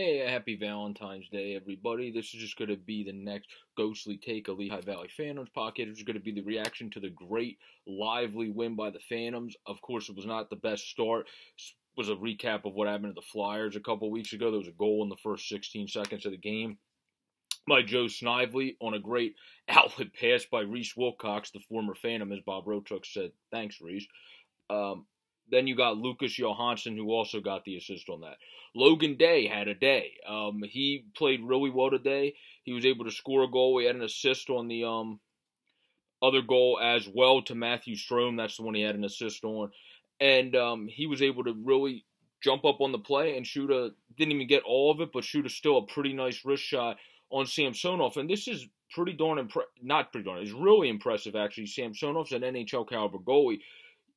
Hey, happy Valentine's Day, everybody. This is just going to be the next Ghostly Take of Lehigh Valley Phantoms pocket. It's going to be the reaction to the great, lively win by the Phantoms. Of course, it was not the best start. It was a recap of what happened to the Flyers a couple weeks ago. There was a goal in the first 16 seconds of the game by Joe Snively on a great outlet pass by Reese Wilcox, the former Phantom, as Bob Rotruck said. Thanks, Reese. Then you got Lucas Johansson, who also got the assist on that. Logan Day had a day. He played really well today. He was able to score a goal. He had an assist on the other goal as well to Matthew Strome. That's the one he had an assist on. And he was able to really jump up on the play and shoot a – didn't even get all of it, but shoot a still a pretty nice wrist shot on Sam Sonoff. And this is pretty darn it's really impressive, actually. Sam Sonoff's an NHL caliber goalie.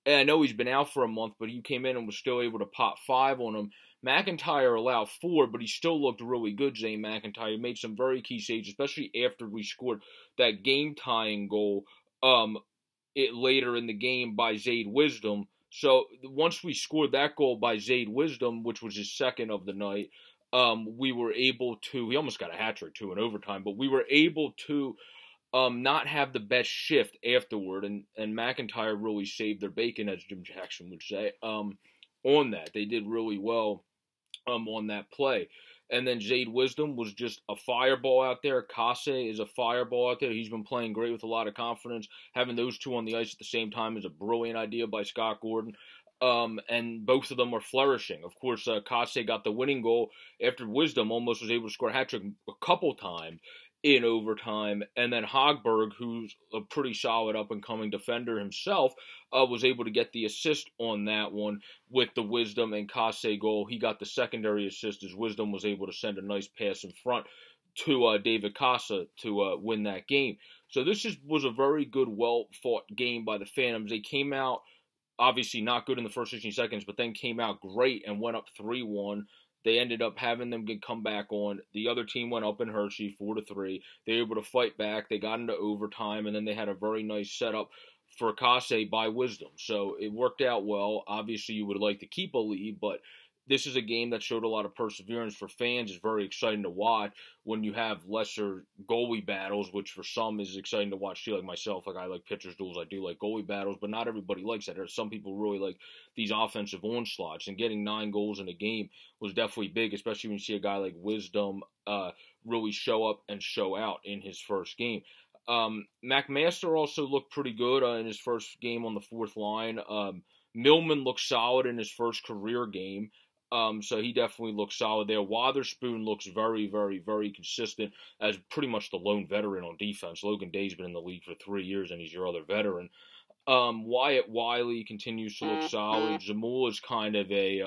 And I know he's been out for a month, but he came in and was still able to pop 5 on him. McIntyre allowed 4, but he still looked really good, Zayn McIntyre. He made some very key saves, especially after we scored that game-tying goal later in the game by Zade Wisdom. So once we scored that goal by Zade Wisdom, which was his second of the night, we were able to – he almost got a hat trick, too, in overtime, but we were able to – not have the best shift afterward, and McIntyre really saved their bacon, as Jim Jackson would say, on that. They did really well on that play. And then Zade Wisdom was just a fireball out there. Kase is a fireball out there. He's been playing great with a lot of confidence. Having those two on the ice at the same time is a brilliant idea by Scott Gordon. And both of them are flourishing. Of course, Kase got the winning goal after Wisdom almost was able to score a hat trick a couple times in overtime, and then Hogberg, who's a pretty solid up-and-coming defender himself, was able to get the assist on that one with the Wisdom and Kase goal. He got the secondary assist as Wisdom was able to send a nice pass in front to David Kasa to win that game. So this was a very good, well-fought game by the Phantoms. They came out, obviously not good in the first 16 seconds, but then came out great and went up 3-1. They ended up having them come back on. The other team went up in Hershey 4-3. They were able to fight back. They got into overtime, and then they had a very nice setup for Kase by Wisdom. So it worked out well. Obviously, you would like to keep a lead, but this is a game that showed a lot of perseverance for fans. It's very exciting to watch when you have lesser goalie battles, which for some is exciting to watch too, like myself. Like I like pitchers' duels. I do like goalie battles, but not everybody likes that. There are some people really like these offensive onslaughts, and getting 9 goals in a game was definitely big, especially when you see a guy like Wisdom really show up and show out in his first game. MacMaster also looked pretty good in his first game on the fourth line. Millman looked solid in his first career game. So he definitely looks solid there. Watherspoon looks very, very, very consistent as pretty much the lone veteran on defense. Logan Day's been in the league for 3 years, and he's your other veteran. Wyatt Wiley continues to look solid. Zamul is kind of a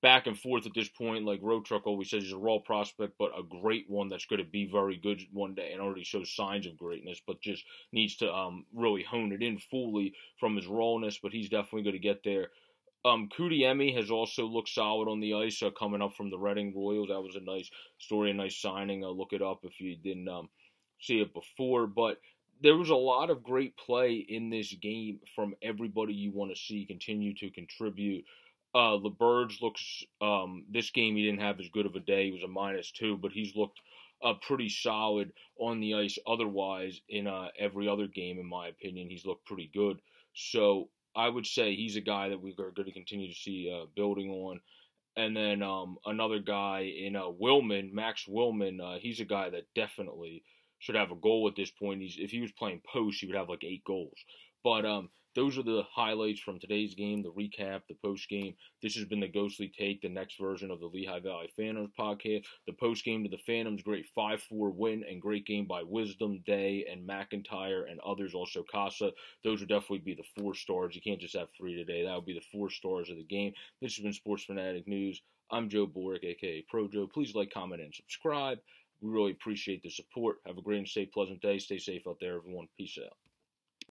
back and forth at this point. Like Rotruck always says, he's a raw prospect, but a great one that's going to be very good one day and already shows signs of greatness, but just needs to really hone it in fully from his rawness, but he's definitely going to get there. Cutimi has also looked solid on the ice coming up from the Reading Royals. That was a nice story, a nice signing. Look it up if you didn't see it before. But there was a lot of great play in this game from everybody you want to see continue to contribute. LaBerge looks this game he didn't have as good of a day. He was a -2, but he's looked pretty solid on the ice otherwise. In every other game, in my opinion, he's looked pretty good. So I would say he's a guy that we are going to continue to see building on. And then another guy in Max Millman, he's a guy that definitely should have a goal at this point. If he was playing post, he would have like 8 goals. But those are the highlights from today's game, the recap, the post-game. This has been the Ghostly Take, the next version of the Lehigh Valley Phantoms podcast. The post-game to the Phantoms, great 5-4 win and great game by Wisdom, Day, and McIntyre, and others, also Kasa. Those would definitely be the 4 stars. You can't just have 3 today. That would be the 4 stars of the game. This has been Sports Fanatic News. I'm Joe Boric, a.k.a. Pro Joe. Please like, comment, and subscribe. We really appreciate the support. Have a great and safe, pleasant day. Stay safe out there, everyone. Peace out.